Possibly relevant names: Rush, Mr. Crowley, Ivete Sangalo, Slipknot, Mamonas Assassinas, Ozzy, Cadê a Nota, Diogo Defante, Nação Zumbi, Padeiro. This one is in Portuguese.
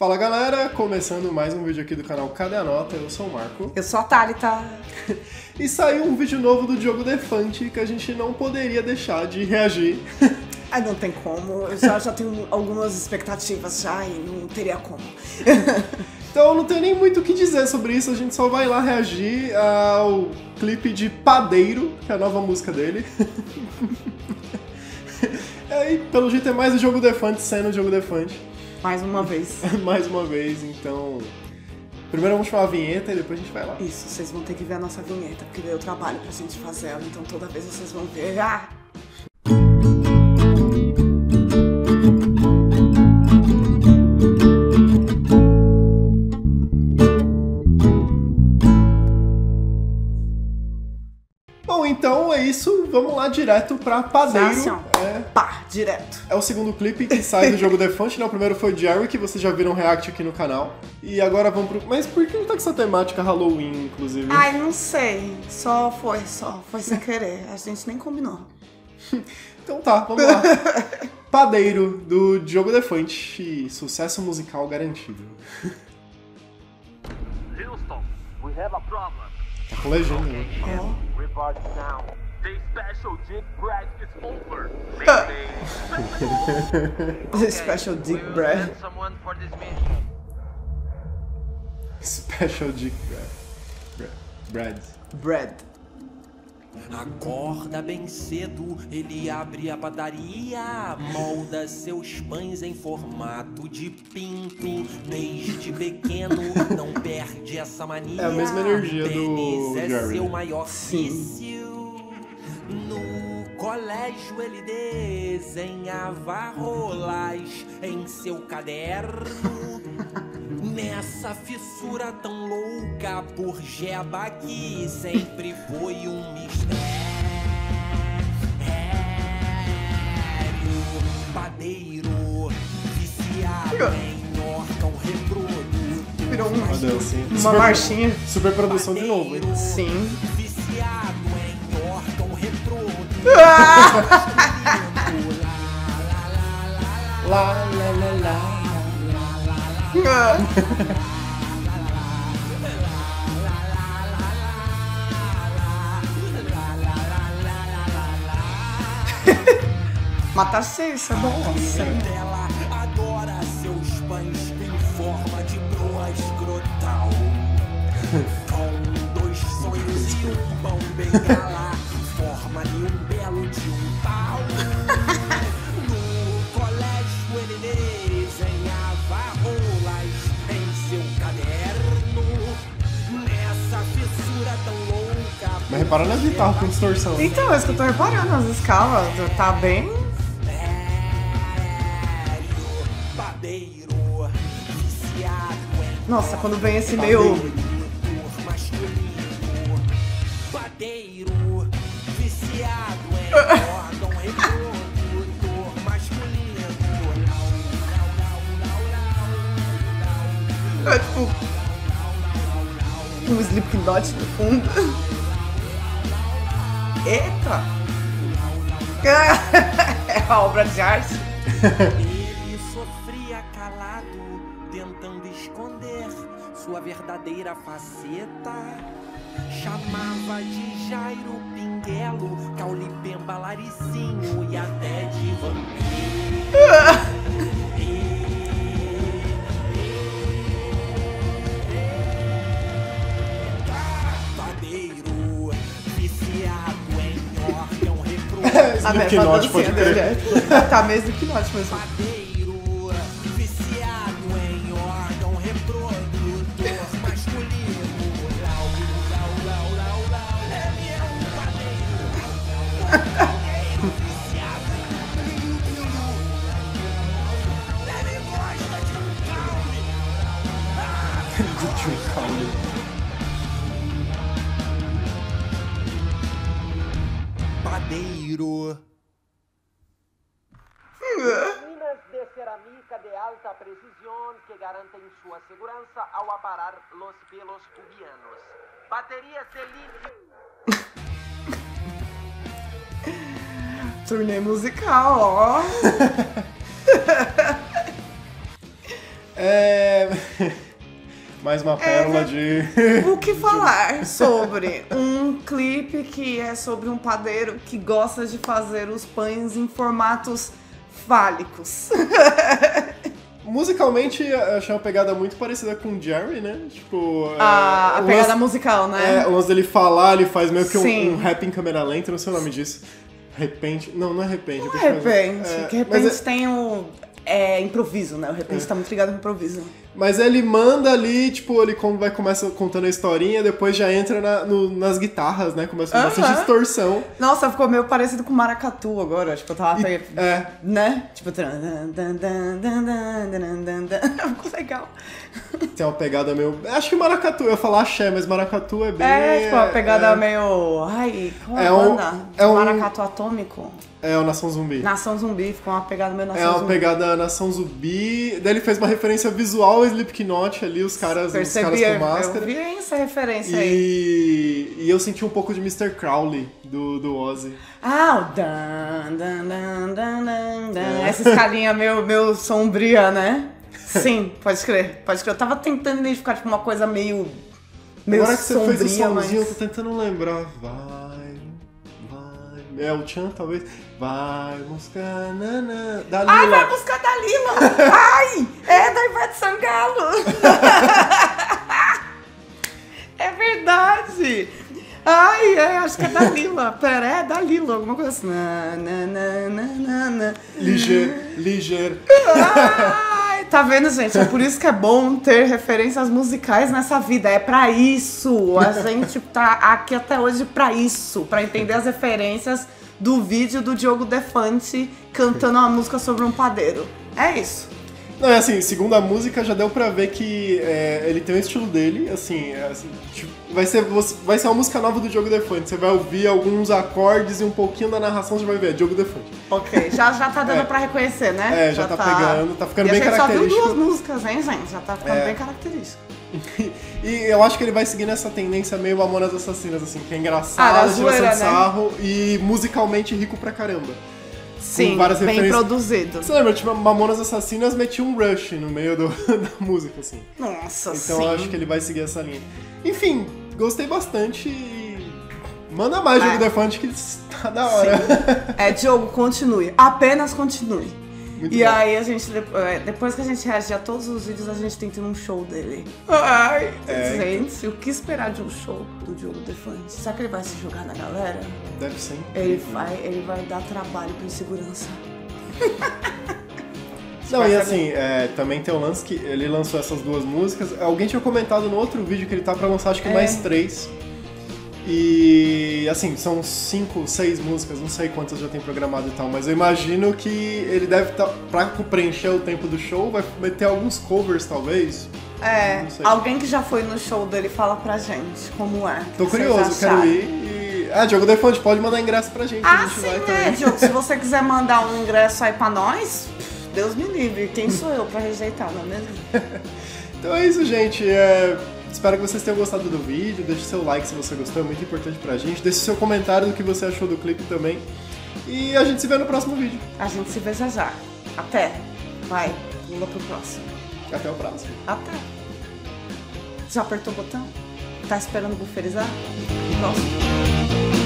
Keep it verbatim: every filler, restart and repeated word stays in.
Fala galera, começando mais um vídeo aqui do canal Cadê a Nota, eu sou o Marco. Eu sou a Thalita. E saiu um vídeo novo do Diogo Defante que a gente não poderia deixar de reagir. Ai, não tem como, eu já, já tenho algumas expectativas já e não teria como. Então não tem nem muito o que dizer sobre isso, a gente só vai lá reagir ao clipe de Padeiro, que é a nova música dele. E aí, pelo jeito é mais o Diogo Defante sendo o Diogo Defante. Mais uma vez. Mais uma vez, então... Primeiro vamos chamar a vinheta e depois a gente vai lá. Isso, vocês vão ter que ver a nossa vinheta, porque deu trabalho pra gente fazer ela, então toda vez vocês vão ver... Ah! Bom, então é isso, vamos lá direto pra Padeiro. É... Pá, direto. É o segundo clipe que sai do Diogo Defante, né? O primeiro foi o Jerry, que vocês já viram react aqui no canal. E agora vamos pro... Mas por que não tá com essa temática Halloween, inclusive? Ai, não sei. Só foi, só. Foi sem querer. A gente nem combinou. Então tá, vamos lá. Padeiro, do Diogo Defante. Sucesso musical garantido. Houston, we have a problem. Tá com legenda, né? Oh. Special Dick Breath. Special Dick Breath. Bread. Bread. Acorda bem cedo, ele abre a padaria, molda seus pães em formato de pinto. Desde pequeno, não perde essa mania. É a mesma energia do Jerry. Seu maior vício. No colégio ele desenhava rolas em seu caderno. Nessa fissura tão louca por jeba que sempre foi um mistério. Padeiro, viciado em órgão reprodutor. Virou um Padeiro, sim. Uma super, marchinha. Super produção de novo, hein? Sim. Lá, lá, lá, lá. Mata seis, é bom. Ela adora seus pães em forma de broa escrotal. Com dois sonhos e um pão bem galá. Forma de um belo de um pau. No colégio ele desenhava rolas em seu caderno. Nessa fissura tão louca. Mas repara na guitarra com distorção. Então, é isso que eu tô reparando, as escalas. Tá bem. Nossa, quando vem esse meio. É tipo um Slipknot no fundo. Eita! É a obra de arte. Ele sofria calado, tentando esconder sua verdadeira faceta. Chamava de Jairo Pinguelo, Caulipemba Laricinho e até de vampiro. Ah, mesmo que note, pode crer. Tá mesmo que note, mas... Padeiro, viciado em órgão reprodutor masculino. Lau, lau, lau, lau, lau. É meu padeiro. Padeiro, viciado em limpinho. Ele gosta de um caule. Ah, de um caule. Padeiro. Minas de cerâmica de alta precisão que garantem sua segurança ao aparar los pelos pubianos. Baterias de lítio. Turnê musical, ó. É... Mais uma pérola é, de... O que falar sobre um clipe que é sobre um padeiro que gosta de fazer os pães em formatos fálicos. Musicalmente, eu achei uma pegada muito parecida com o Jerry, né? Tipo... Ah, é, a pegada lance, musical, né? É, o lance dele falar, ele faz meio que um, um rap em câmera lenta, não sei o nome disso. Repente... Não, não é repente. Não é repente, é, que repente é... tem o... É improviso, né? O repente é. tá muito ligado com improviso. Mas ele manda ali, tipo, ele vai começa contando a historinha, depois já entra na, no, nas guitarras, né? Começa a fazer uh-huh. distorção. Nossa, ficou meio parecido com maracatu agora. Tipo, eu tava até... É. Né? Tipo... Ficou legal. Tem uma pegada meio... Acho que maracatu, eu ia falar axé, mas maracatu é bem... É, tipo, uma pegada é... meio... Ai, qual é a banda? É um... Maracatu atômico? É, o Nação Zumbi. Nação Zumbi, ficou uma pegada meio Nação Zumbi. É, uma zumbi. pegada Nação Zumbi. Daí ele fez uma referência visual ao Slipknot ali, os caras, os caras com máscara. Eu vi essa referência e, aí. E eu senti um pouco de mister Crowley, do, do Ozzy. Ah, o dan, dan, dan, dan, dan. Essa escalinha meio, meio sombria, né? Sim, pode crer, pode crer. Eu tava tentando identificar tipo, uma coisa meio, meio Agora sombria, Agora que você fez o somzinho, mas... eu tô tentando lembrar. Vai, vai... É o Chan, talvez... Vai buscar nanã, Dalila. Ai, vai buscar Dalila! Ai! É da Ivete Sangalo! É verdade! Ai, é, acho que é Dalila. Pera, é Dalila, alguma coisa assim. Liger, liger. Ai, tá vendo, gente? É por isso que é bom ter referências musicais nessa vida. É pra isso. A gente tá aqui até hoje pra isso. Pra entender as referências do vídeo do Diogo Defante cantando uma música sobre um padeiro. É isso. Não, é assim, segundo a música já deu pra ver que é, ele tem o estilo dele, assim, é, assim tipo, vai, ser, vai ser uma música nova do Diogo Defante, você vai ouvir alguns acordes e um pouquinho da narração, você vai ver, é Diogo Defante. Ok, já, já tá dando é. pra reconhecer, né? É, já, já tá, tá pegando, tá ficando e bem característico. E a gente só viu duas músicas, hein, gente? Já tá ficando é. bem característico. E eu acho que ele vai seguir nessa tendência meio Mamonas Assassinas, assim, que é engraçado, tiração de sarro, né? E musicalmente rico pra caramba. Sim, bem produzido. Você lembra, tipo, Mamonas Assassinas metia um Rush no meio do, da música, assim. Nossa, sim. Então eu acho que ele vai seguir essa linha. Enfim, gostei bastante e manda mais, Diogo Defante, que tá da hora. Sim. É, Diogo, continue. Apenas continue. Muito e bom. Aí a gente, depois que a gente reagir a todos os vídeos, a gente tenta ir num show dele. Ai, é, gente, o que esperar de um show do Diogo Defante? Será que ele vai se jogar na galera? Deve ser. Ele vai, ele vai dar trabalho pra insegurança. Não, e assim, é, também tem o lance que ele lançou essas duas músicas. Alguém tinha comentado no outro vídeo que ele tá pra lançar acho que é. mais três. E, assim, são cinco, seis músicas, não sei quantas já tem programado e tal, mas eu imagino que ele deve estar, tá, pra preencher o tempo do show, vai meter alguns covers, talvez. É, alguém que já foi no show dele fala pra gente como é. Tô curioso, quero ir e... Ah, Diogo Defante, pode mandar ingresso pra gente. Ah, a gente sim, vai né, também. Diogo, se você quiser mandar um ingresso aí pra nós, Deus me livre, quem sou eu pra rejeitar, não é mesmo? Então é isso, gente, é... Espero que vocês tenham gostado do vídeo, deixe seu like se você gostou, é muito importante pra gente. Deixe seu comentário do que você achou do clipe também. E a gente se vê no próximo vídeo. A gente se vê já já. Até. Vai, pula pro próximo. Até o próximo. Até. Já apertou o botão? Tá esperando buferizar? Próximo.